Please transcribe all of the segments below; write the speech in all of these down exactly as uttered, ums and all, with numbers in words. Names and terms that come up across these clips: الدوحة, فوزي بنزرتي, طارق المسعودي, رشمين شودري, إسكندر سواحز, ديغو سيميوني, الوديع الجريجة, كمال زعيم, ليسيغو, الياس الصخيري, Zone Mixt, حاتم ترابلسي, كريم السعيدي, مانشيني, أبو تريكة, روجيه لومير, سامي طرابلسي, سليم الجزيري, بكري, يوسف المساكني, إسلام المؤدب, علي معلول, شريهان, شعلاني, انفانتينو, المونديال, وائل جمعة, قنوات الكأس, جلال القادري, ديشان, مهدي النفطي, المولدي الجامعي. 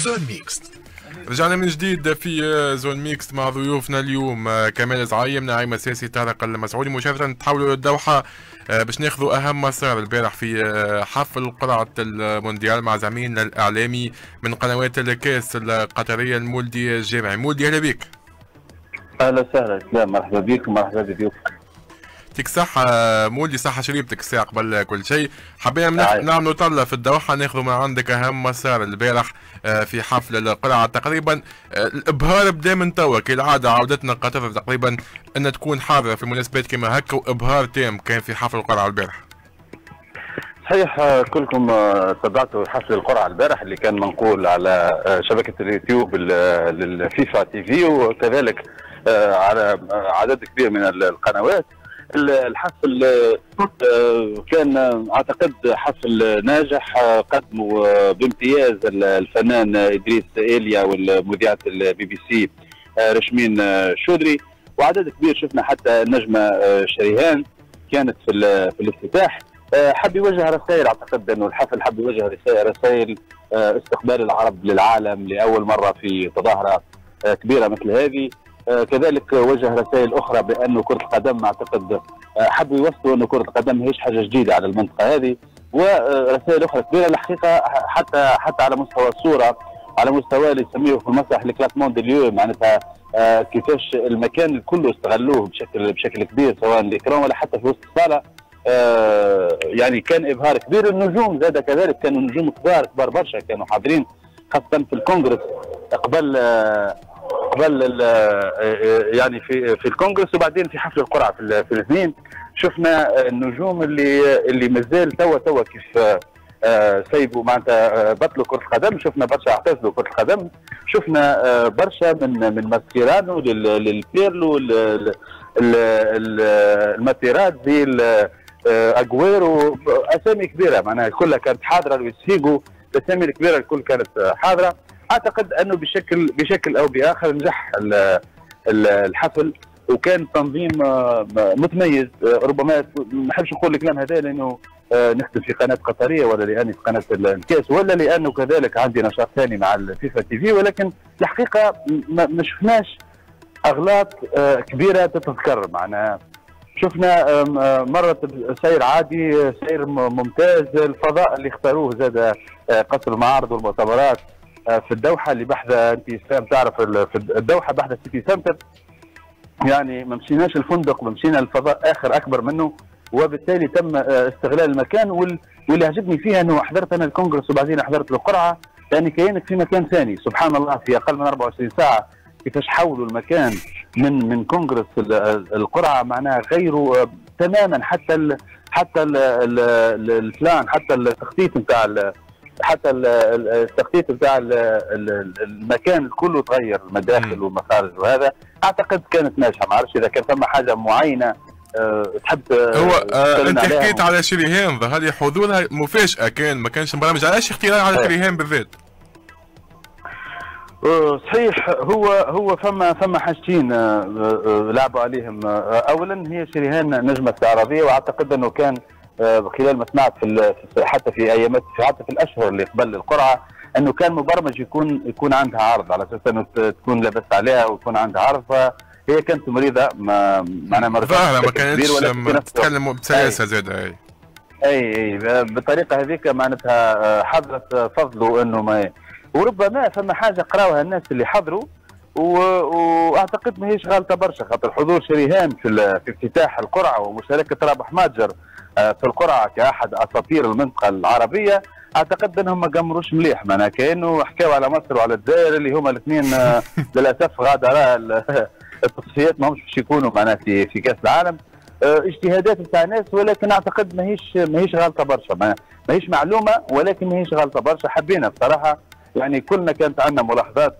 زون ميكست. رجعنا من جديد في زون ميكست مع ضيوفنا اليوم كمال زعيم، نعيم الساسي، طارق المسعودي. مباشرة نتحولوا للدوحة باش ناخذوا اهم مسار البارح في حفل قرعه المونديال مع زميلنا الاعلامي من قنوات الكاس القطريه المولدي الجامعي. مولدي اهلا بك. اهلا وسهلا، مرحبا بك ومرحبا بضيوفك. يعطيك الصحة مولدي، صحة شريبتك الساعة قبل كل شيء. حبينا نعملوا طلة في الدوحة، ناخذوا من عندك أهم مسار البارح في حفل القرعة. تقريبا الإبهار بدا من توا كالعادة، عودتنا قطر تقريبا أن تكون حاضرة في مناسبات كما هكا، وإبهار تام كان في حفل القرعة البارح. صحيح، كلكم تابعتوا حفل القرعه البارح اللي كان منقول على شبكه اليوتيوب للفيفا تي في وكذلك على عدد كبير من القنوات. الحفل كان اعتقد حفل ناجح، قدموا بامتياز الفنان إدريس إيليا والمذيعه البي بي سي رشمين شودري وعدد كبير، شفنا حتى النجمه شريهان كانت في في الافتتاح. حب يوجه رسائل، اعتقد انه الحفل حب يوجه رسائل, رسائل استقبال العرب للعالم لاول مره في تظاهره كبيره مثل هذه. كذلك وجه رسائل اخرى بانه كره القدم، اعتقد حبوا يوصلوا انه كره القدم ماهيش حاجه جديده على المنطقه هذه، ورسائل اخرى كبيره الحقيقه، حتى حتى على مستوى الصوره، على مستوى اللي يسميه في المسرح الكلاتمون دي اليوم، معناتها كيفاش المكان كله استغلوه بشكل بشكل كبير، سواء الاكران ولا حتى في وسط الصاله. آه يعني كان ابهار كبير. النجوم زاد كذلك، كانوا نجوم كبار كبار برشا كانوا حاضرين، خاصه في الكونغرس قبل آه قبل آه يعني في في الكونغرس، وبعدين في حفل القرعه في, في الاثنين شفنا النجوم اللي اللي مازال توا توا كيف آه سيبوا معناتها بطلوا كره القدم. شفنا برشا اعتزلوا كره القدم، شفنا آه برشا من من ماسيرانو للبيرلو الماتيرات زي أغويرو، اسامي كبيره معناها كلها كانت حاضره، ليسيغو، الاسامي الكبيره الكل كانت حاضره. اعتقد انه بشكل بشكل او باخر نجح الحفل وكان تنظيم متميز. ربما ما نحبش نقول الكلام هذا لانه نخدم في قناه قطريه ولا لاني في قناه الكاس ولا لانه كذلك عندي نشاط ثاني مع الفيفا تي في، ولكن الحقيقه ما شفناش اغلاط كبيره تتذكر. معناها شفنا مرة سير عادي، سير ممتاز. الفضاء اللي اختاروه زاد قصر المعارض والمؤتمرات في الدوحة اللي بحث انتسام، تعرف في الدوحة بحث سيتي سنتر، يعني ما مشيناش الفندق ومشينا الفضاء آخر أكبر منه، وبالتالي تم استغلال المكان. واللي عجبني فيها أنه حضرت أنا الكونغرس وبعدين حضرت القرعة، يعني كأنك في مكان ثاني. سبحان الله، في أقل من أربع وعشرين ساعة كيفاش حولوا المكان من من كونغرس القرعه، معناها غيروا تماما حتى ال حتى ال البلان، حتى التخطيط نتاع حتى ال التخطيط نتاع المكان كله تغير، مداخل ومخارج وهذا. اعتقد كانت ناجحه، ما اعرفش اذا كان ثم حاجه معينه أه تحب هو أه انت حكيت على شريهان، ظهر لي حضورها مفاجاه، كان ما كانش برامج. علاش اختيار على شريهان بالذات؟ صحيح، هو هو فما فما حاجتين لعبوا عليهم. اولا هي شريهان نجمه استعراضيه، واعتقد انه كان خلال ما سمعت في حتى في ايامات حتى في الاشهر اللي قبل القرعه انه كان مبرمج يكون يكون عندها عرض، على اساس انه تكون لابس عليها ويكون عندها عرض. فهي كانت مريضه، ما معناها مرض ظاهره، ما كانتش تتكلم بسلاسه زاده. اي اي بالطريقه هذيك معناتها حضرت فضله انه ما، وربما فما حاجه قراوها الناس اللي حضروا، واعتقد ماهيش غالطه برشا، خاطر حضور شريهان في في افتتاح القرعه ومشاركه رابح ماجر في القرعه كاحد اساطير المنطقه العربيه، اعتقد انهم ما قمروش مليح، معناها كانه حكاوا على مصر وعلى الجزائر اللي هما الاثنين للاسف غادا راها التصفيات ماهمش باش يكونوا معناها في في كاس العالم. اجتهادات نتاع ناس، ولكن اعتقد ماهيش ماهيش غالطه برشا، ماهيش معلومه ولكن ماهيش غالطه برشا. حبينا بصراحه، يعني كلنا كانت عندنا ملاحظات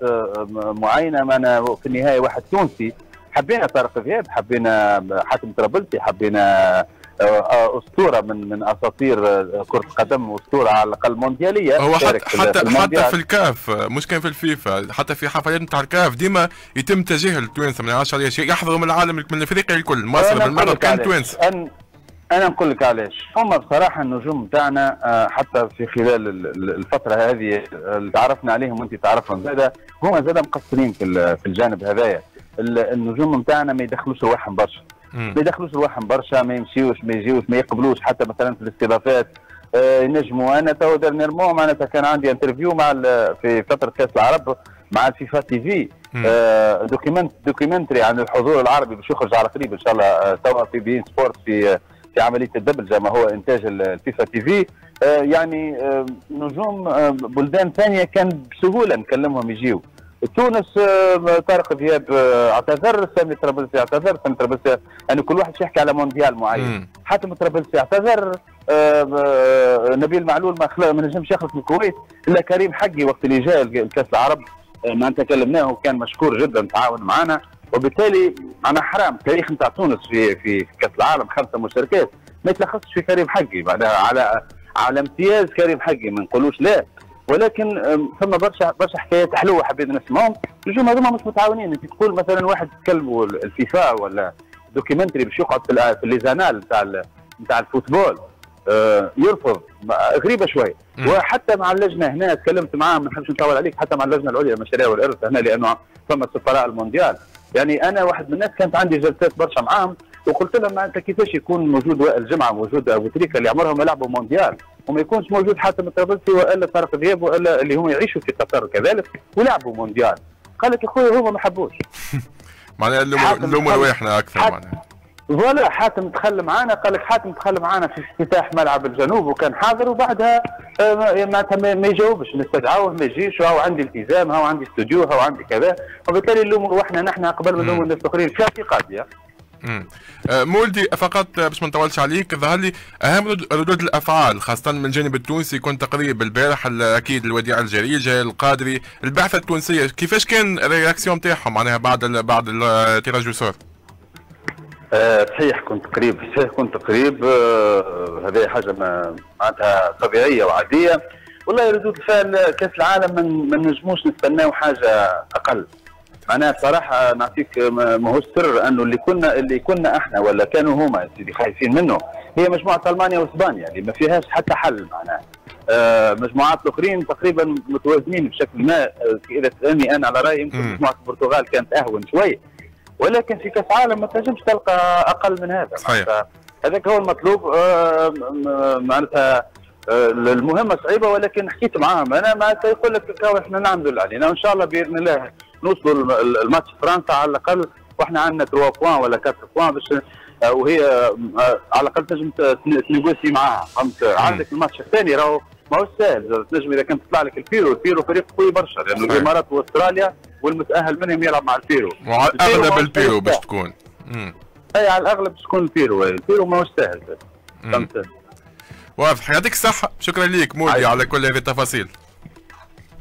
معينه، ما انا في النهايه واحد تونسي، حبينا طارق فياض، حبينا حاتم ترابلسي، حبينا اسطوره من من اساطير كره القدم، اسطوره على الاقل موندياليه. هو حتى حتى في, حتى في الكاف، مش كان في الفيفا، حتى في حفلات نتاع الكاف ديما يتم تجاهل التوانسه، ما نعرفش علاش، يحضروا من العالم من افريقيا الكل، مصر بالمغرب كان توانسه. انا نقول لك علاش. هما بصراحه النجوم بتاعنا حتى في خلال الفتره هذه اللي تعرفنا عليهم وانت تعرفهم زاده، هما زاده مقصرين في في الجانب هذايا. النجوم بتاعنا ما يدخلوش رواحهم برشا، ما يدخلوش رواحهم برشا، ما يمشيوش، ما يجيوش، ما يقبلوش حتى مثلا في الاستضافات ينجموا. انا تو ديرنيرمون معناتها كان عندي انترفيو مع في فتره كاس العرب مع فيفا تي في، آه دوكيمنت دوكيمنتري عن الحضور العربي باش يخرج على قريب ان شاء الله توا في بي ان سبورت في في عمليه الدبلجه ما هو انتاج الفيفا تي في. آه يعني آه نجوم آه بلدان ثانيه كان بسهوله نكلمهم يجيو. تونس آه طارق فياض آه اعتذر، سامي طرابلسي اعتذر، سامي طرابلسي يعني كل واحد يحكي على مونديال معين. حاتم ترابلسي اعتذر، آه نبيل معلول ما ما نجمش يخلص من الكويت، الا كريم حقي وقت اللي جاء الكاس العرب ما انت كلمناه وكان مشكور جدا تعاون معنا. وبالتالي انا حرام تاريخ نتاع تونس في في كاس العالم خمسه مشاركات ما يتلخصش في كريم حقي، بعدها على على امتياز كريم حقي ما نقولوش لا، ولكن ثم برشا برشا حكايات حلوه حبينا نسمعهم. النجوم هذوما مش متعاونين. انت تقول مثلا واحد تكلموا الفيفا ولا دوكيومنتري باش يقعد في الليزانال نتاع نتاع الفوتبول يرفض، غريبه شويه. وحتى مع اللجنه هنا تكلمت معاهم، ما نحبش نطول عليك، حتى مع اللجنه العليا للمشاريع والارث هنا لانه ثم سفراء المونديال. يعني انا واحد من الناس كانت عندي جلسات برشا معاهم وقلت لهم انت كيفاش يكون موجود وائل جمعه وموجود ابو تريكه اللي عمرهم ما لعبوا مونديال وما يكونش موجود حاتم الطرابلسي والا طارق ذياب والا اللي هم يعيشوا في قطر كذلك ولعبوا مونديال. قال لك اخويا هما ما حبوش. معناها اللومه رواحنا اكثر معناها. فوالا حاتم دخل معانا، قال لك حاتم دخل معانا في افتتاح ملعب الجنوب وكان حاضر وبعدها معناتها ما يجاوبش، نستدعوه ما يجيش، هاو عندي التزام، هاو عندي استوديو، هاو عندي كذا، وبالتالي اللوم رواحنا نحن قبل ما نلوم الناس الاخرين. في قضيه امم مولدي فقط باش ما نطولش عليك، ظهر لي اهم ردود الافعال خاصه من الجانب التونسي. كنت قريب البارح اكيد الوديع الجريجة، القادري، البعثه التونسيه، كيفاش كان الرياكسيون تاعهم معناها بعد ال بعد التيراج وصور؟ أه صحيح كنت قريب، صحيح كنت قريب. أه هذه حاجه معناتها طبيعيه وعاديه. والله ردود الفعل كاس العالم ما نجموش نستناو حاجه اقل. معناها بصراحه نعطيك ماهوش سر انه اللي كنا اللي كنا احنا ولا كانوا هما اللي خايفين منه هي مجموعه المانيا واسبانيا اللي ما فيهاش حتى حل. معناها أه مجموعات الاخرين تقريبا متوازنين بشكل ما. اذا تسالني انا على رايي يمكن مجموعه البرتغال كانت اهون شويه، ولكن في كاس عالم ما تنجمش تلقى اقل من هذا. صحيح هذاك هو المطلوب. معناتها المهمه صعيبه، ولكن حكيت معاهم انا معناتها يقول لك احنا نعملوا اللي علينا وان شاء الله باذن الله نوصلوا الماتش فرنسا على الاقل واحنا عندنا ثلاثة بوان ولا أربعة بوان باش وهي على الاقل تنجم تنيغوسي معاها. فهمت؟ عندك الماتش الثاني راهو ماهوش ساهل، تنجم اذا كان تطلع لك البيرو، البيرو فريق قوي برشا لانه يعني الامارات واستراليا والمتاهل منهم يلعب مع البيرو، وعلى الاغلب البيرو باش تكون امم اي على الاغلب باش تكون البيرو. البيرو ماهوش ساهل. فهمت؟ واضح. يعطيك الصحه، شكرا ليك مولدي على كل هذه التفاصيل.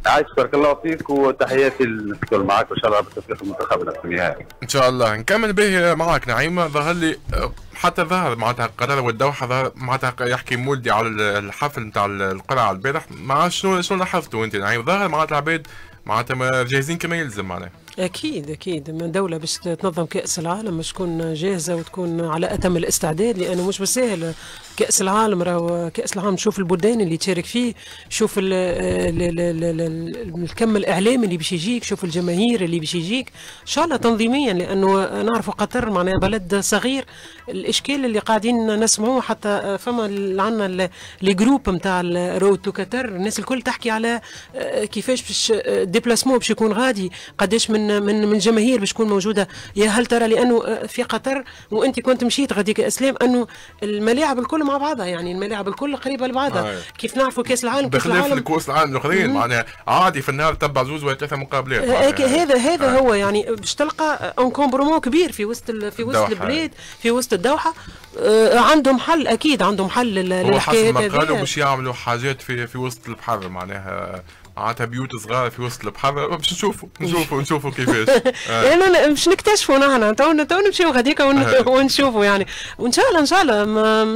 عايش بارك الله فيك وتحياتي للكل معك وان شاء الله بالتوفيق المنتخب النهائي. ان شاء الله نكمل به معك نعيمه. ظهر لي حتى ظهر معناتها القرار والدوحه ظهر معناتها يحكي مولدي على الحفل نتاع القرعه البارح. مع شنو شنو لاحظتوا انت نعيم؟ ظهر معناتها العباد معناتها جاهزين كما يلزم معناها. اكيد اكيد من دوله باش تنظم كاس العالم باش تكون جاهزه وتكون على اتم الاستعداد، لانه مش بالساهل كاس العالم. راهو كاس العالم شوف البلدان اللي تشارك فيه، شوف الكم الاعلامي اللي باش يجيك، شوف الجماهير اللي باش يجيك ان شاء الله تنظيميا، لانه نعرفوا قطر معناها بلد صغير. الاشكال اللي قاعدين نسمعوه حتى فما عندنا لي جروب نتاع الرود تو قطر، الناس الكل تحكي على كيفاش باش الديبلاسمون باش يكون غادي، قداش من من من جماهير باش تكون موجوده. يا هل ترى لانه في قطر وانت كنت مشيت غاديك اسلام انه الملاعب الكل مع بعضها، يعني الملاعب الكل قريبه لبعضها. آه. كيف نعرفوا كاس العالم كاس العالم بخلاف كاس العالم الاخرين معناها عادي في النهار تبع زوز ولا ثلاثه مقابلات. آه. هذا هذا آه. هو يعني باش تلقى انكومبرومون كبير في وسط في وسط البلاد في وسط الدوحه. آه عندهم حل، اكيد عندهم حل للحكايه هذه. هو حسب ما قالوا باش يعملوا حاجات في في وسط البحر معناها عطا بيوت صغار في وسط البحر، باش نشوفوا نشوفوا نشوفوا كيفاش. آه. انا باش نكتشفوا نحن تو تو نمشيو غاديكا ونشوفوا يعني، وان شاء الله ان شاء الله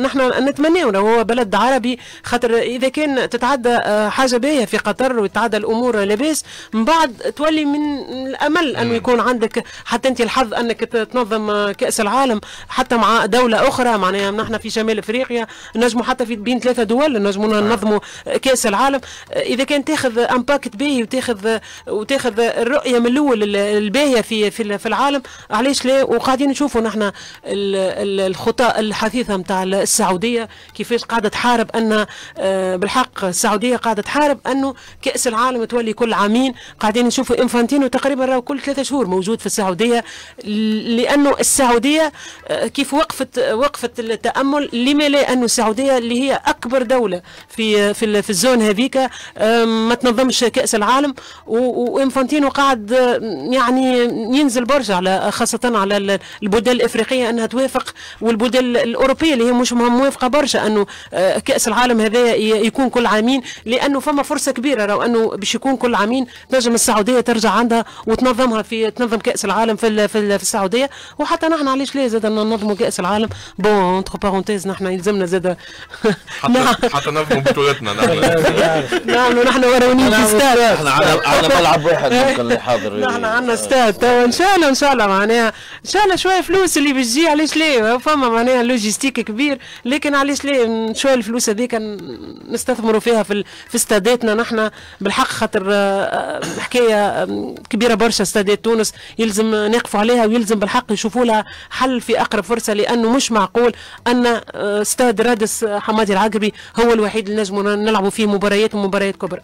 نحن نتمناو لو هو بلد عربي، خاطر اذا كان تتعدى حاجه باهيه في قطر وتتعدى الامور لاباس، من بعد تولي من الامل انه يكون عندك حتى انت الحظ انك تنظم كاس العالم حتى مع دوله اخرى، معناها نحن في شمال افريقيا نجموا حتى في بين ثلاثه دول نجموا ننظموا كاس العالم، اذا كان تاخذ امباكت باهي وتاخذ وتاخذ الرؤيه من الاول الباهيه في في العالم، علاش لا؟ وقاعدين نشوفوا نحن الخطا الحثيثه نتاع السعوديه كيفاش قاعده تحارب ان بالحق السعوديه قاعده تحارب انه كاس العالم تولي كل عامين، قاعدين نشوفوا انفانتينو تقريبا راهو كل ثلاثة شهور موجود في السعوديه، لانه السعوديه كيف وقفت وقفت التامل، لما لا انه السعوديه اللي هي اكبر دوله في في, في الزون هذيك ما تنظمش كاس العالم، وانفانتينو قاعد يعني ينزل برشا على خاصه على البلدان الافريقيه انها توافق، والبلدان الاوروبيه اللي هي مش موافقه برشا انه كاس العالم هذا يكون كل عامين، لانه فما فرصه كبيره لو انه باش يكون كل عامين تنجم السعوديه ترجع عندها وتنظمها في تنظم كاس العالم في في السعوديه، وحتى نحن علاش لا زاد ننظموا كاس العالم بون اونتر بارونتيز، نحن يلزمنا زاد حتى ننظموا بطولتنا نحن نعملوا نحن ورونيين في ستاد، احنا عندنا ملعب واحد ممكن اللي حاضر، نحن عندنا ستاد توا ان شاء الله ان شاء الله، معناها ان شاء الله شويه فلوس اللي بتجي علاش لا، فما معناها لوجيستيك كبير، لكن علاش لا شويه الفلوس هذيك نستثمروا فيها في في استاداتنا نحن بالحق، خاطر حكايه كبيره برشا استادات تونس يلزم نقفوا عليها، ويلزم بالحق يشوفوا لها حل في اقرب فرصه، لانه مش معقول ان استاد رادس حمادي العقربي هو الوحيد اللي نجموا نلعبوا فيه مباريات ومباريات كبرى.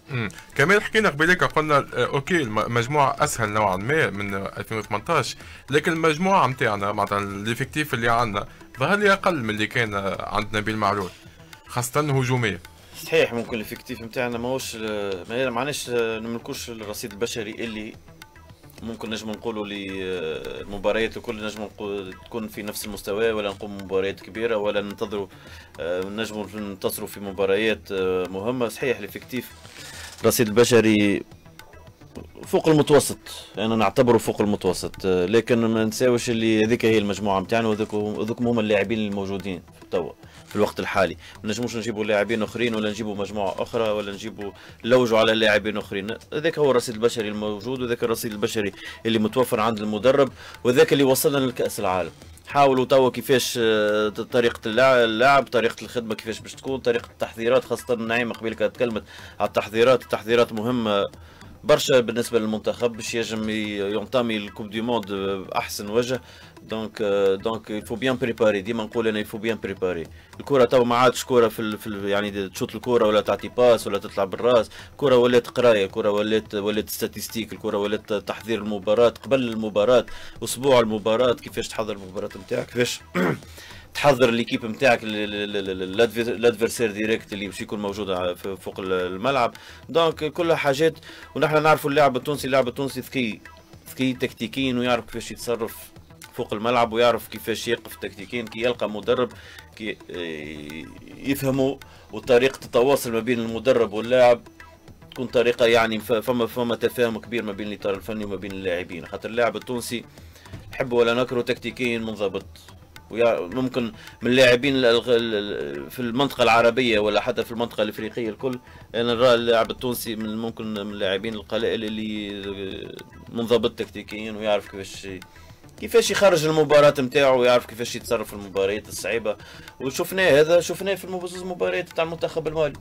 كمان حكينا قبيلك قلنا اوكي المجموعه اسهل نوعا ما من ألفين وثمانطاش، لكن المجموعه نتاعنا معناتها الافكتيف اللي عندنا ظهر لي اقل من اللي كان عند نبيل معلول، خاصه هجوميه. صحيح ممكن الافكتيف نتاعنا ماهوش ما معناش نملكوش الرصيد البشري اللي ممكن نجم نقولوا لي المباريات الكل نجم تكون في نفس المستوى، ولا نقوم بمباريات كبيره، ولا ننتظروا نجموا ننتصروا في مباريات مهمه. صحيح الافكتيف الرصيد البشري فوق المتوسط، انا يعني نعتبره فوق المتوسط، لكن ما نساوش اللي هذيك هي المجموعه نتاعنا، وذوك هما اللاعبين الموجودين توا في الوقت الحالي، ما نجموش نجيبوا لاعبين اخرين، ولا نجيبوا مجموعه اخرى، ولا نجيبوا نلوجوا على لاعبين اخرين، هذاك هو الرصيد البشري الموجود، وذاك الرصيد البشري اللي متوفر عند المدرب، وذاك اللي وصلنا لكاس العالم. حاولوا توا كيفاش طريقه اللعب، طريقه الخدمه كيفاش باش تكون، طريقه التحضيرات، خاصه نعيم قبل كده تكلمت على التحضيرات، التحضيرات مهمه برشا بالنسبه للمنتخب باش ينجم ينطامي الكوب دي موند باحسن وجه، دونك دونك يلفو بيان بريباري، ديما نقول انا يلفو بيان بريباري، الكره تو ما عادش كره في, في يعني تشوط الكره ولا تعطي باس ولا تطلع بالراس، الكره ولات قرايه، الكره ولات ولات ستاتستيك، الكره ولات تحضير المباراه قبل المباراه، اسبوع المباراه، كيفاش تحضر المباراه نتاعك، كيفاش تحضر ليكيب نتاعك لادفيرسير ديريكت اللي باش يكون موجود فوق الملعب، دونك كلها حاجات. ونحن نعرفوا اللاعب التونسي، اللاعب التونسي ذكي ذكي تكتيكيا، ويعرف كيفاش يتصرف فوق الملعب، ويعرف كيفاش يقف تكتيكيا كي يلقى مدرب، كي يفهموا، وطريقه التواصل ما بين المدرب واللاعب تكون طريقه يعني فما فما تفاهم كبير ما بين الاطار الفني وما بين اللاعبين، خاطر اللاعب التونسي نحبه ولا نكره تكتيكيا منضبط، ممكن من اللاعبين في المنطقه العربيه ولا حتى في المنطقه الافريقيه الكل، انا نرى اللاعب التونسي من ممكن من اللاعبين القلائل اللي منضبط تكتيكيا، ويعرف كيفاش كيفاش يخرج المباراه نتاعو، ويعرف كيفاش يتصرف في المباريات الصعيبه، وشفناه هذا شفناه في زوج مباريات تاع المنتخب المالي،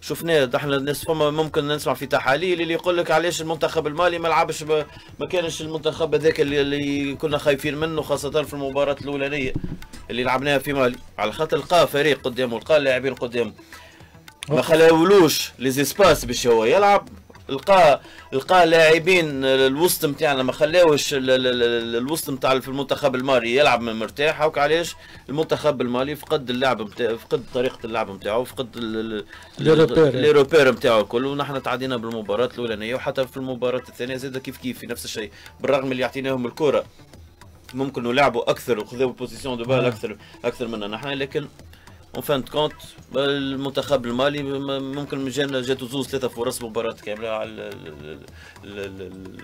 شفناه احنا الناس فما ممكن نسمع في تحاليل اللي يقول لك علاش المنتخب المالي ما لعبش، ما كانش المنتخب هذاك اللي, اللي كنا خايفين منه، خاصه في المباراه الاولانيه اللي لعبناها في مالي، على خاطر لقى فريق قدامه، لقى لاعبين قدامه، ما خلاولوش لي زيسباس باش هو يلعب، لقى لقى لاعبين الوسط نتاعنا ما خلاوش الوسط نتاع في المنتخب المالي يلعب مرتاح، هاك علاش المنتخب المالي فقد اللعب نتاعو، فقد طريقه اللعب نتاعو، فقد لي روبير نتاعو الكل، ونحن تعدينا بالمباراه الاولانيه، وحتى في المباراه الثانيه زاد كيف كيف في نفس الشيء، بالرغم اللي يعطيناهم الكره ممكن يلعبوا اكثر وخذوا بوزيسيون دو بال اكثر اكثر منا نحن، لكن اون فان دو كونت المنتخب المالي ممكن جانا جاتو زوز ثلاثه فرص مباراه كامله على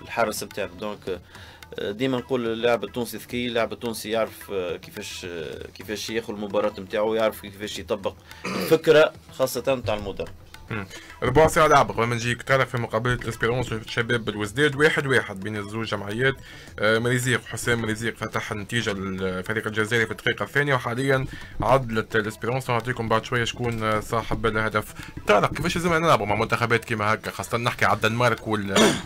الحارس نتاعنا. دونك ديما نقول اللاعب التونسي ذكي، اللاعب التونسي يعرف كيفاش كيفاش ياخذ المباراه نتاعو، يعرف كيفاش يطبق الفكره خاصه نتاع المدرب. بون سي عاد قبل ما نجيك تعرف في مقابله الاسبيرونس والشباب بالوزداد واحد واحد بين الزوج جمعيات، مريزيق حسام مريزيق فتح النتيجه للفريق الجزائري في الدقيقه الثانيه وحاليا عدلت الاسبيرونس. نعطيكم بعد شويه شكون صاحب الهدف. طارق كيفاش لازمنا نلعبوا مع منتخبات كيما هكا، خاصه نحكي على الدنمارك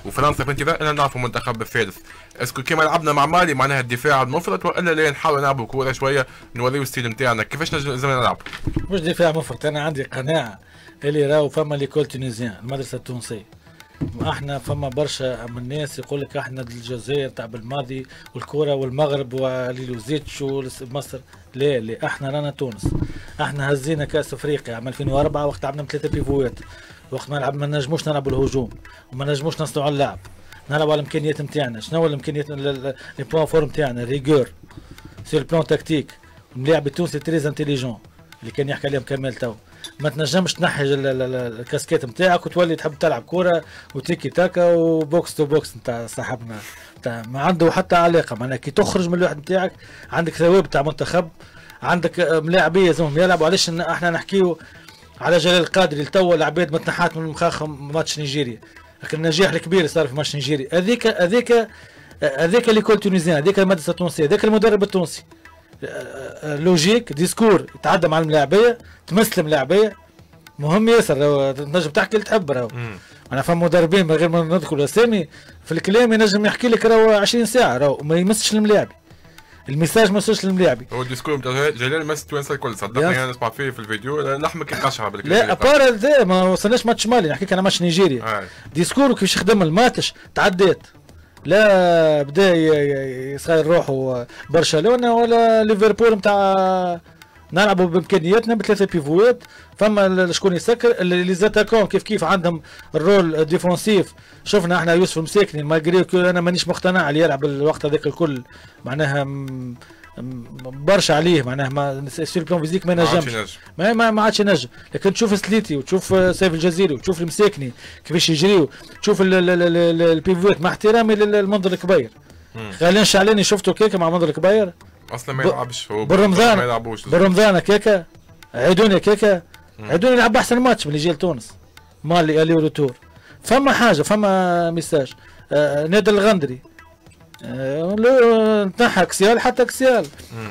وفرنسا في انتظار ان نعرفوا المنتخب الثالث، اسكو كيما لعبنا مع مالي معناها الدفاع المفرط والا لا نحاولوا نلعبوا كوره شويه نوريو الستيل نتاعنا؟ كيفاش لازمنا نلعبوا؟ مش دفاع مفرط، انا عندي قناعه اللي راهو فما ليكول تونيزيان المدرسه التونسيه. احنا فما برشا من الناس يقول لك احنا الجزائر تاع بالماضي والكره والمغرب وليلوزيتش ومصر. لا لا، احنا رانا تونس. احنا هزينا كاس افريقيا عام ألفين وأربعة وقت عملنا ثلاثه بيفوات، وقت ما ما نجموش نلعبوا الهجوم وما نجموش نصنعوا اللعب، نلعبوا على الامكانيات نتاعنا. شنو هو الامكانيات لي بوان فور نتاعنا؟ ريغور سير بلون تكتيك. اللاعب التونسي تريز انتيليجون اللي كان يحكي عليهم كمال تو، ما تنجمش تنحج الكاسكيت نتاعك وتولي تحب تلعب كوره وتيكي تاكا وبوكس تو بوكس نتاع صاحبنا نتاع ما عنده حتى علاقه. معناها كي تخرج من الواحد نتاعك عندك ثوابت تاع منتخب، عندك ملاعبيه لازمهم يلعبوا. علاش احنا نحكيو على جلال القادري لتوا العباد ما تنحات من مخاخهم ماتش نيجيريا، لكن النجاح الكبير صار في ماتش نيجيريا هذيك هذيك هذيك اللي كول تونيزيان، هذيك المدرسه التونسيه، هذاك المدرب التونسي. لوجيك ديسكور يتعدى مع الملاعبيه، تمسلم لاعبيه، مهم ياسر. تنجم تحكي اللي تحب راهو. انا فهم مدربين من غير ما نذكر اسامي في الكلام ينجم يحكي لك راهو عشرين ساعه راهو ما يمسش الملاعب، الميساج ما وصلش للملاعبي. هو الديسكور نتاع جلال مس التوانسه الكل صدقني، انا نسمع فيه في الفيديو نحمك القشعه بالكل. لا ابار ذا ما وصلناش ماتش مالي، نحكيك انا ماتش نيجيريا. ديسكور كيفاش خدم الماتش تعدات، لا بدا يصغير روحه برشلونه ولا ليفربول نتاع نلعبوا بامكانياتنا بثلاثه بيفوات. فما شكون يسكر لي زاتاكون كيف كيف عندهم الرول ديفونسيف. شفنا احنا يوسف المساكني ماغري انا مانيش مقتنع اللي يلعب الوقت هذاك الكل، معناها برشا عليه، معناها ما سير بلون فيزيك ما نجمش، ما عادش ينجم. لكن تشوف سليتي وتشوف سيف الجزيري وتشوف المساكني كيفاش يجريوا، تشوف البيفوات مع احترامي للمنظر الكبير. خلينا شعلاني شفته كيكا مع منظر الكبير اصلا ما يلعبش، هو بالرمضان ما يلعبوش بالرمضان كيكا. عيدوني كيكا عيدوني يلعب احسن ماتش من اللي جا لتونس مالي الي روتور. فما حاجه فما ميساج. آه نادر الغندري نتاعها كسيال حتى كسيال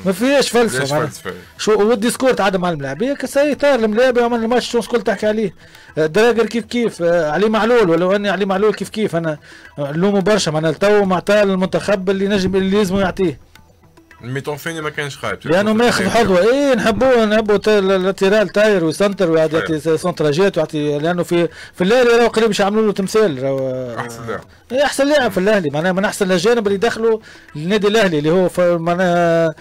ما فيهاش فلسفه. شو والديسكور تعدى مع الملاعبيه كسي طار الملاعبيه وعمل الماتش تونس الكل تحكي عليه. دراجر كيف كيف علي معلول، ولو اني علي معلول كيف كيف انا نلومه برشا، معناها تو ما عطاه المنتخب اللي نجم اللي لازم يعطيه. الميتون فيني ما كانش خايب لانه ما ياخذ حظوه. اي نحبوه نحبوه لاتيرال تاير وسنتر ويعطي سنتراجات ويعطي، لانه في في الاهلي راهو قريب باش يعملوا له تمثال راهو احسن لاعب. اي احسن لاعب في الاهلي، معناها من احسن الاجانب اللي دخلوا للنادي الاهلي اللي هو معناها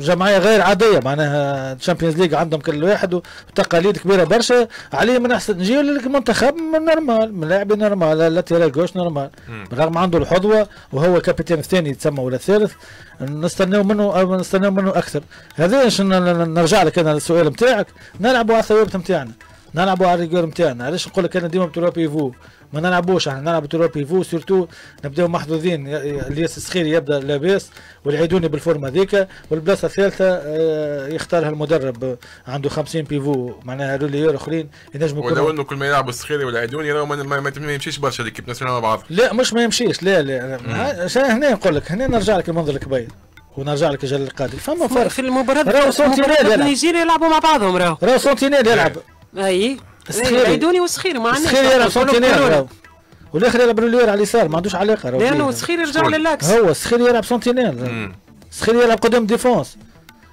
جمعيه غير عاديه، معناها تشامبيونز ليج عندهم كل واحد وتقاليد كبيره برشا عليه. من احسن نجيو للمنتخب نورمال لاعب نورمال لاتيرال جوش نورمال بالرغم عنده الحظوه وهو الكابتن الثاني يتسمى ولا الثالث. نستناو منه نستناو منه اكثر. هذا نرجع لك انا للسؤال نتاعك، نلعبوا على الثوابت نتاعنا، نلعبوا على الريغور نتاعنا. علاش نقول لك انا ديما بتروا بيفو ما نلعبوش، احنا نلعب بتروا بيفو سورتو نبداو محظوظين. الياس الصخيري يبدا لاباس والعيدوني بالفورمه هذيك، والبلاصه الثالثه يختارها المدرب عنده خمسين بيفو معناها روليور اخرين ينجموا. ولو انه كل ما يلعبوا الصخيري والعيدوني راهو ما يمشيش برشا ليكيب ناسيونال مع بعض. لا مش ما يمشيش، لا لا هنا نقول لك هنا نرجع لك المنظر الكبير ونرجع لك جلال القادري. فما فرق في المباراه نيجيريا يلعبوا مع بعضهم راهو راهو سنتينيل يلعب اي العيدوني والصخيري ما عندناش الصخيري يلعب سنتينيل راهو والاخر يلعب روليور على اليسار ما عندوش علاقه راهو، لانه الصخيري رجع للاكس. هو الصخيري يلعب سنتينيل، الصخيري يلعب قدام ديفونس.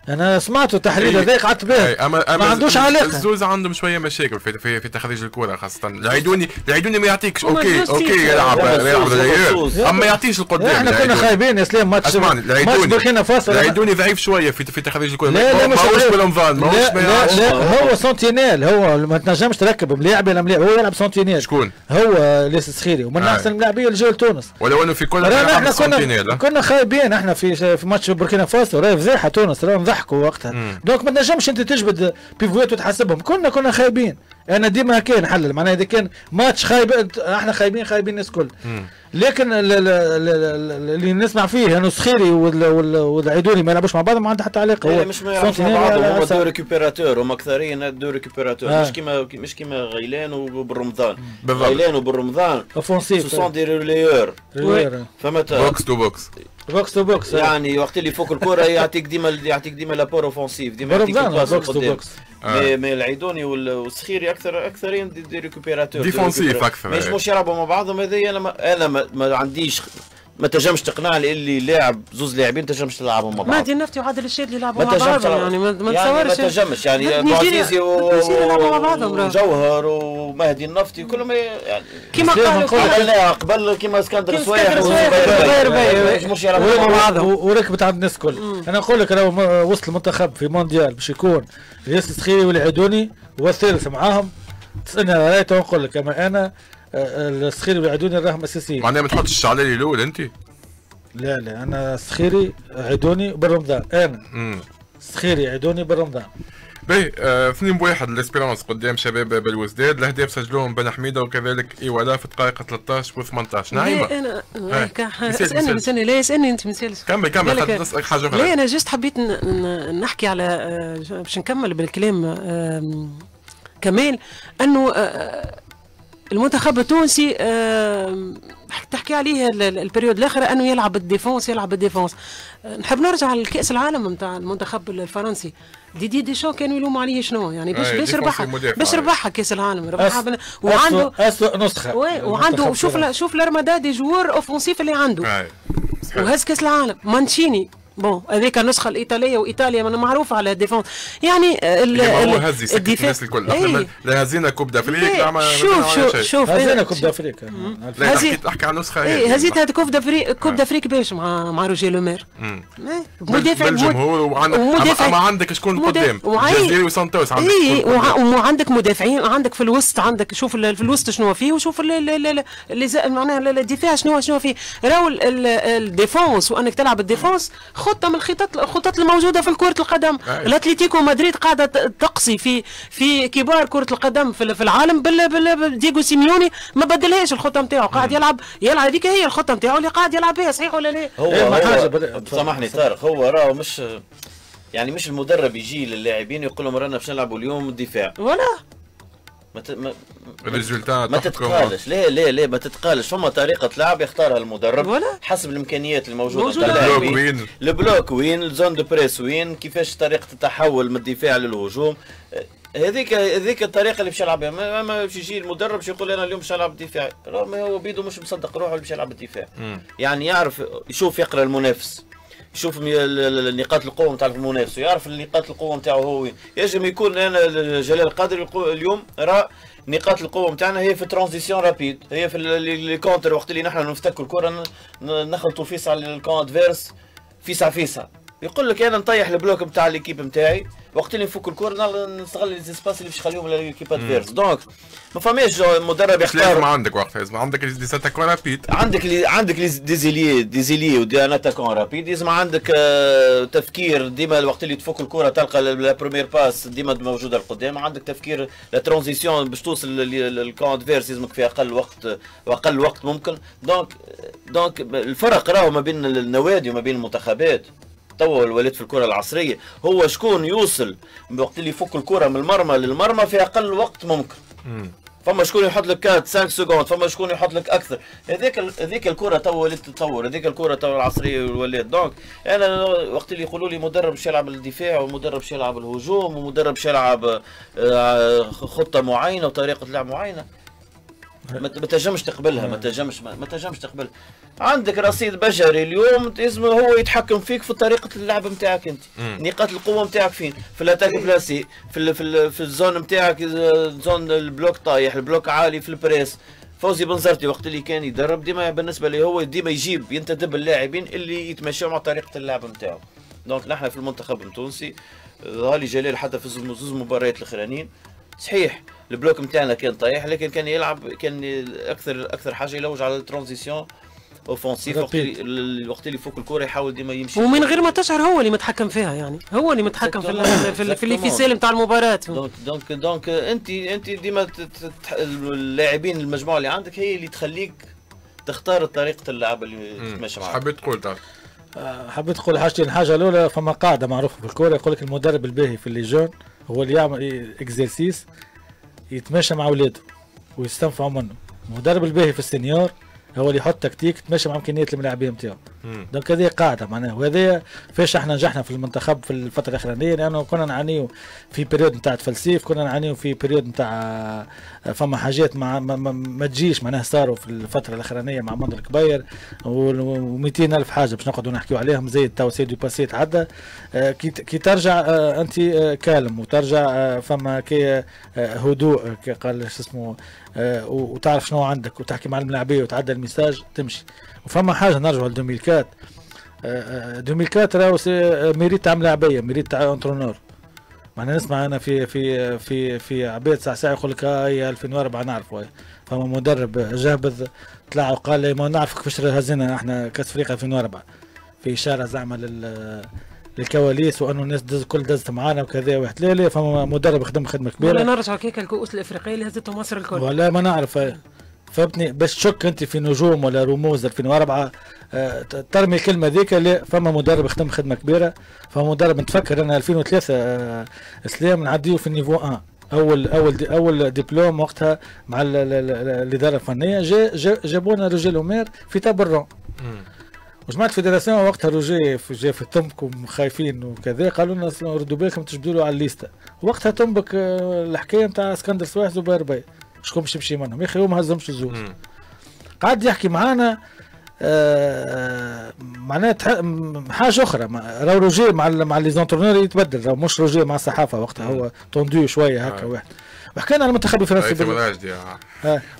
انا سمعت التحليل هذاك قعدت به ما عندوش علاقه. الزوز عندهم شويه مشاكل في في, في تخريج الكره خاصه. العيدوني العيدوني ما يعطيكش اوكي اوكي يلعب يلعب داير اما يعطيش القدام. احنا كنا خايبين يا سلام ماتش ماتش بوركينا فاصل. العيدوني ضعيف شويه في في تخريج الكره، ماهوش بالانفان ماهوش ما هو سنتينيل. هو ما تنجمش تركب ملاعب ولا ملاعب، هو يلعب سنتينيل. شكون هو؟ ليس الصخيري ومن احسن الملاعبيه اللي جاوا لتونس. ولو انه في كل كنا خايبين احنا في في ماتش بوركينا فاصل راهي فضيحه تونس، راهي يضحكوا وقتها. مم. دونك ما تنجمش انت تجبد بيفوات وتحسبهم. كنا كنا خايبين، انا ديما هكا نحلل، معناها اذا كان ماتش خايب احنا خايبين، خايبين الناس الكل. لكن اللي نسمع فيه انه الصخيري والعيدوني ما يلعبوش مع بعض، ما عنده حتى علاقه. هو مش ما يلعبوش مع بعض، هما دو ريكوبيراتور، هما اكثريا دو ريكوبيراتور، مش كيما مش كيما غيلان وبالرمضان. غيلان وبالرمضان اوفونسيف، سو سون دي ريليور، فما بوكس تو بوكس، بوكس تو بوكس، يعني وقت اللي فوق الكره يعطيك ديما يعطيك ديما لابور اوفونسيف، ديما يعطيك باس قدام. مي العيدوني والصخيري اكثر اكثرين دي ريكوبيراتور، ديفونسيف اكثر، مش مش يلعبوا مع بعضهم. هذايا انا انا ما عنديش، ما تنجمش تقنع لي اللي لاعب زوز لاعبين ما تنجمش تلعبهم مع بعض. مهدي النفطي وعادل الشهيد اللي يلعبوا مع بعض، يعني ما تصورش، ما تنجمش يعني ابو عزيزي وجوهر ومهدي النفطي كلهم يعني كيما قالوا قبل، كيما اسكندر سواحز مش يلعبوا مع بعضهم وركبت عند الناس الكل. انا نقول لك لو وصل المنتخب في مونديال باش يكون ياسر السخيري والعدوني والثالث معاهم، تسالني رايت ونقول لك، اما انا السخيري والعدوني راهم اساسيين. معناها ما تحطش الشعلاني الاول انت؟ لا لا، انا سخيري عدوني بالرمضان، انا سخيري عدوني بالرمضان. باهي اثنين بواحد الاسبيرونس قدام شباب بالوزداد، الاهداف سجلوهم بن حميده وكذلك ايوالا في الدقائق ثلاثطاش و ثمنطاش. نعيمه انا اسالني اسالني لا اسالني انت ما تسالش، كمل كمل خلينا نسالك حاجه اخرى. لا انا جست حبيت نحكي على باش نكمل بالكلام كمال، انه المنتخب التونسي أه تحكي عليه البريود الاخر انه يلعب الديفونس يلعب الديفونس. نحب نرجع لكاس العالم نتاع المنتخب الفرنسي، دي دي ديشان كانوا يلوموا عليه شنو يعني، باش باش ربحها باش ربحها كاس العالم، ربحها وعنده اسوء نسخه، وعنده شوف ل... شوف الرمادة دي جوار اوفونسيف اللي عنده، أي. وهز كاس العالم مانشيني بون، هذيك النسخه الايطاليه، وايطاليا معروفه على الديفونس يعني الدفاع الكل. احنا لا هزينا كوب دافريك، شوف شوف شوف هزينا كوب دافريك، احكي عن نسخه ايه هزيت هذا كوب دافريك، كوب دافريك باش مع مع روجيه لومير مدافع بالجمهور، وما عندك شكون قدام الجزائري وسانتوس، عندك ايه وعندك مدافعين، عندك في الوسط، عندك شوف في الوسط شنو فيه، وشوف معناها الدفاع شنو شنو فيه. راهو الديفونس، وانك تلعب الديفونس خطه من الخطط الخطط الموجوده في كره القدم. الاتليتيكو مدريد قاعده تقصي في في كبار كره القدم في العالم بال بال ديغو سيميوني ما بدلهاش الخطه نتاعو، قاعد يلعب يلعب هذيك هي الخطه نتاعو اللي قاعد يلعب بها، صحيح ولا لا؟ هو, هو سامحني طارق، هو راهو مش يعني مش المدرب يجي للاعبين يقول لهم رانا باش نلعبوا اليوم الدفاع ولا ما ت... ما ما تتقالش، لا لا لا ما تتقالش، فما طريقة لعب يختارها المدرب ولا؟ حسب الإمكانيات الموجودة، البلوك وين، البلوك وين، الزون دو بريس وين، كيفاش طريقة التحول من الدفاع للهجوم، هذيك هذيك الطريقة اللي باش يلعب بها. ما يجي المدرب باش يقول أنا اليوم باش نلعب دفاع، رغم هو بيدو مش مصدق روحه اللي باش يلعب الدفاع، يعني يعرف يشوف يقرأ المنافس، يشوف نقاط القوة نتاع المنافس، ويعرف نقاط القوة نتاعو هو وين. يجب يكون انا جلال القادري اليوم راه نقاط القوة نتاعنا هي في ترانزيسيون رابيد، هي في الكونتر، وقت اللي نحن نفتكوا الكرة نخلطوا فيسع للكونت فيرس فيسع فيسع، يقول لك انا نطيح البلوك نتاع الاكيب نتاعي، وقت اللي نفك الكرة نستغل الاسباس اللي باش نخليهم للاكيب ادفيرس. دونك ما فماش مدرب يختار، ما عندك وقت، لازم عندك دي اتاكون رابيد، عندك لي عندك لي ديزيلي ديزيلي ودي اتاكون رابيد، لازم عندك تفكير ديما الوقت اللي تفك الكرة تلقى لا بروميير باس ديما موجودة لقدام، عندك تفكير لا ترانزيسيون باش توصل للكونت فيرس لازمك في اقل وقت واقل وقت ممكن. دونك دونك الفرق راهو ما بين النوادي وما بين المنتخبات، توا الولاد في الكره العصريه هو شكون يوصل وقت اللي يفك الكره من المرمى للمرمى في اقل وقت ممكن. مم. فما شكون يحط لك أربعة خمسة سكوند، فما شكون يحط لك اكثر. هذيك هذيك الكره توا ولات تتطور، هذيك الكره توا العصريه والولاد. دونك انا وقت اللي يقولوا لي مدرب باش يلعب الدفاع، ومدرب باش يلعب الهجوم، ومدرب باش يلعب خطه معينه وطريقه لعب معينه، ما تنجمش تقبلها، ما تنجمش ما تنجمش تقبلها. عندك رصيد بشري اليوم لازم هو يتحكم فيك في طريقه اللعب نتاعك انت، نقاط القوه نتاعك فين؟ في الاتاك بلاسي، في ال في, ال في الزون نتاعك، زون البلوك طايح، البلوك عالي في البريس. فوزي بنزرتي وقت اللي كان يدرب ديما بالنسبه لي هو ديما يجيب ينتدب اللاعبين اللي يتمشوا مع طريقه اللعب نتاعو. دونك نحن في المنتخب التونسي ظهر لي جلال حتى في زوز مباريات الاخرانيين، صحيح البلوك نتاعنا كان طايح، لكن كان يلعب كان اكثر اكثر حاجه يلوج على الترانزيسيون اوفنسيف وقت الوقت اللي يفك الكره يحاول ديما يمشي ومن غير ما تشعر هو اللي متحكم فيها، يعني هو اللي متحكم في في الانفصال نتاع المباراه. دونك دونك دونك انت انت ديما اللاعبين المجموعه اللي عندك هي اللي تخليك تختار طريقه اللعب اللي تمشي معاك. حبيت تقول دار حبيت تقول حاجتين. الحاجه الاولى فما قاعده معروفه في الكوره يقول لك المدرب الباهي في الليجون هو اللي يعمل اكزرسيس يتماشى مع اولاده ويستنفعوا منه. المدرب الباهي في السنيور هو اللي يحط تكتيك يتماشى مع امكانيات الملاعبين نتاعو. دونك هذه قاعده معناها، وهذا فاش احنا نجحنا في المنتخب في الفتره الاخرانيه، لانه كنا نعانيو في بريود نتاع تفلسيف، كنا نعانيو في بريود نتاع فما حاجات ما, ما, ما, ما تجيش معناها صاروا في الفتره الاخرانيه مع منظر كبير و200 الف حاجه باش نقعدوا نحكيو عليهم زي التوسيد وباسيت عدى. كي ترجع انت كالم وترجع فما كي هدوء كي قال شو اسمه وتعرف شنو عندك وتحكي مع الملاعبيه وتعدى الميساج تمشي. وفما حاجه نرجعوا ل ألفين وأربعة ألفين وأربعة راهو ميريت تاع ملاعبيه ميريت تاع انترونور. معناها نسمع انا في في في في عباد ساعه ساعه يقول لك هي ألفين وأربعة نعرفوا. فما مدرب جابذ طلع وقال لي ما نعرف كيفاش هزينا احنا كاس افريقيا ألفين وأربعة في اشاره زعما لل الكواليس وانه الناس دز كل دزت معانا وكذا وحتلالي. فما مدرب خدم خدمه كبيره. ولا نرجع هكاك الكؤوس الافريقيه اللي هزته مصر الكل. ولا ما نعرف فهمتني باش تشك انت في نجوم ولا رموز ألفين وأربعة ترمي الكلمه ذيك. لا فما مدرب خدم خدمه كبيره. فما مدرب نتفكر انا ألفين وثلاثة اسلام نعديو في النيفو واحد اول اول دي اول دبلوم وقتها مع الاداره الفنيه جابونا رجال عمر في تابرون. وجماعة الفيدراسيون وقتها روجي جا في تمكم خايفين وكذا قالوا لنا ردوا بالكم تجبدوا له على الليسته. وقتها تنبك الحكايه نتاع اسكندر سواحز وباربي شكون باش يمشي منهم يا اخي هو ما هزهمش الزوز. قعد يحكي معانا معناها حاجه اخرى. راهو روجي مع مع لي زونترونور يتبدل، راهو مش روجي مع الصحافه وقتها هو توندو شويه هكا واحد. وحكينا على المنتخب الفرنسي هيثم الراجدي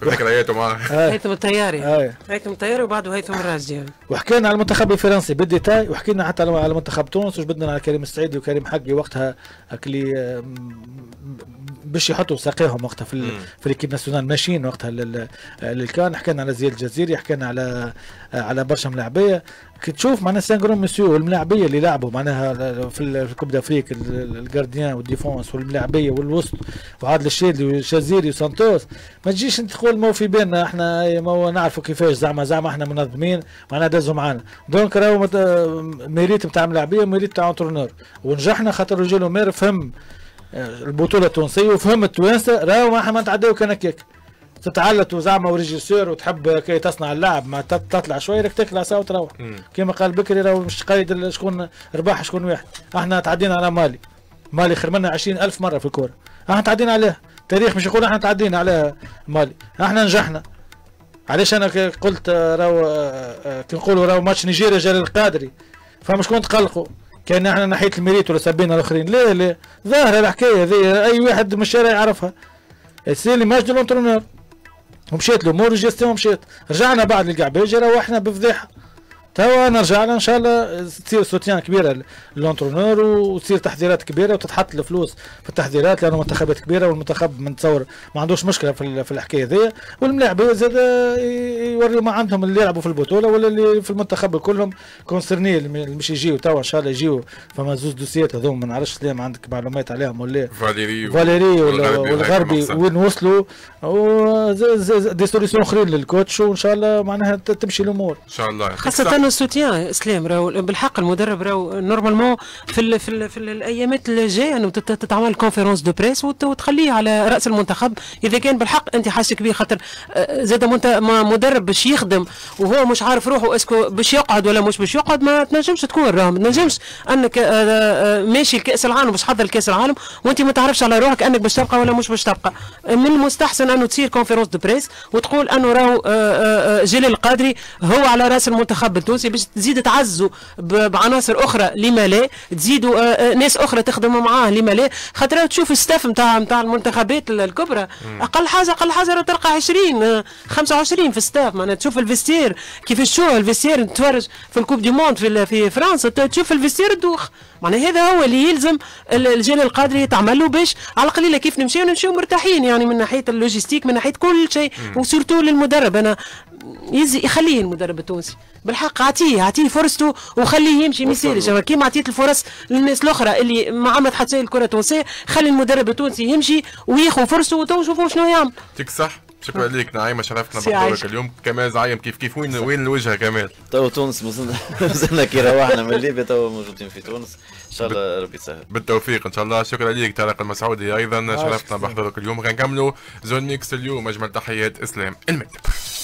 بذكر هيثم هيثم الطياري هيثم الطياري وبعده هيثم الراجدي. وحكينا على المنتخب الفرنسي بالديتاي وحكينا حتى على منتخب تونس وجبدنا على كريم السعيدي وكريم حقي وقتها اللي باش يحطوا ساقيهم وقتها في في ليكيب ناسيونال ماشيين وقتها اللي كان. حكينا على زياد الجزيري حكينا على على برشا ملاعبيه. كي تشوف معناها سان كرون مسيو الملاعبيه اللي لعبوا معناها في كوب دافريك الجارديان والديفونس والملاعبيه والوسط وعادل الشادي والشازيري وسانتوس. ما تجيش انت تقول ما في بالنا احنا ما نعرفوا كيفاش زعما زعما احنا منظمين معناها دازوا معانا. دونك راهو ميريت نتاع ملاعبيه وميريت نتاع انترونور ونجحنا خاطر رجال عمر فهم البطوله التونسيه وفهم التوانسه راهو احنا ما نتعداو كان هكاك تتعلت زعما وريجيسور وتحب كي تصنع اللعب ما تطلع شويه راك تاكل عصا وتروح. كما قال بكري راهو مش قايد شكون رباح شكون واحد. احنا تعدينا على مالي مالي خرمنا عشرين ألف مره في الكوره. احنا تعدينا عليها التاريخ مش يقول احنا تعدينا على مالي. احنا نجحنا علاش انا قلت راهو كي نقولوا راهو ماتش نيجيريا جلال القادري فما شكون تقلقوا كان احنا ناحيه الميريت ولا سبينا الاخرين. لا لا ظاهره الحكايه هذه اي واحد من الشارع يعرفها. السي اللي ماجد الانترونور ومشيت الامور وجستهم مشيت. رجعنا بعد القعباجي راهو احنا بفضيحه. توا نرجعنا ان شاء الله تصير سوتيان كبيره للانترونور وتصير تحضيرات كبيره وتتحط الفلوس في التحضيرات لانه منتخبات كبيره والمنتخب منتصور ما عندوش مشكله في في الحكايه هذيا. والملاعبيه زاد يوريو ما عندهم اللي يلعبوا في البطوله ولا اللي في المنتخب كلهم كونسرني اللي مش يجيو توا ان شاء الله يجيو. فما زوز دوسيات هذوما ما نعرفش سلام عندك معلومات عليهم ولا فاليري فاليري ولا والغربي وين وصلوا دي سوليسيون اخرين للكوتش وان شاء الله معناها تمشي الامور ان شاء الله. خاصه السوتيان اسلام راهو بالحق المدرب راهو نورمالمون في ال في, ال في الايامات الجايه انه تتعمل كونفيرونس دو بريس وتخليه على راس المنتخب اذا كان بالحق انت حاسس كبير. خاطر زاد مدرب باش يخدم وهو مش عارف روحه اسكو باش يقعد ولا مش باش يقعد ما تنجمش تكون راهو ما تنجمش انك ماشي لكاس العالم باش تحضر لكاس العالم وانت ما تعرفش على روحك انك باش تبقى ولا مش باش تبقى. من المستحسن انه تصير كونفيرونس دو بريس وتقول انه راهو جلال القادري هو على راس المنتخب الفلوسي باش تزيد تعزوا بعناصر اخرى، لما لا تزيدوا آه ناس اخرى تخدموا معاه، لما لا خاطر تشوف الستاف نتاع نتاع المنتخبات الكبرى اقل حاجه اقل حاجه راه تلقى عشرين خمسة وعشرين في الستاف. معناها تشوف الفيستير كيفاش شو الفيستير تتفرج في الكوب دي موند في, في فرنسا تشوف الفيستير دوخ. معناها هذا هو اللي يلزم الجيل القادري تعمل له باش على القليله كيف نمشيو نمشيو مرتاحين، يعني من ناحيه اللوجيستيك من ناحيه كل شيء، وسورتو للمدرب انا يزي يخليه المدرب التونسي بالحق، عطيه عطيه فرصته وخليه يمشي ما يصيرش كيما عطيت الفرص للناس الاخرى اللي ما عملت حتى شيء الكره التونسيه. خلي المدرب التونسي يمشي وياخذ فرصته وتو نشوفوا شنو يعمل. يعطيك صح، شكرا لك نعيمه، شرفتنا بدورك اليوم. كمال زعيم كيف كيف وين وين الوجهه كمال؟ تو تونس مازلنا كي روحنا من ليبيا تو موجودين في تونس، ان شاء الله ربي يسهل. بالتوفيق ان شاء الله، شكرا لك طارق المسعودي ايضا، شرفتنا بحضورك اليوم. غنكملوا زون ميكس اليوم، اجمل تحيات اسلام المكتب.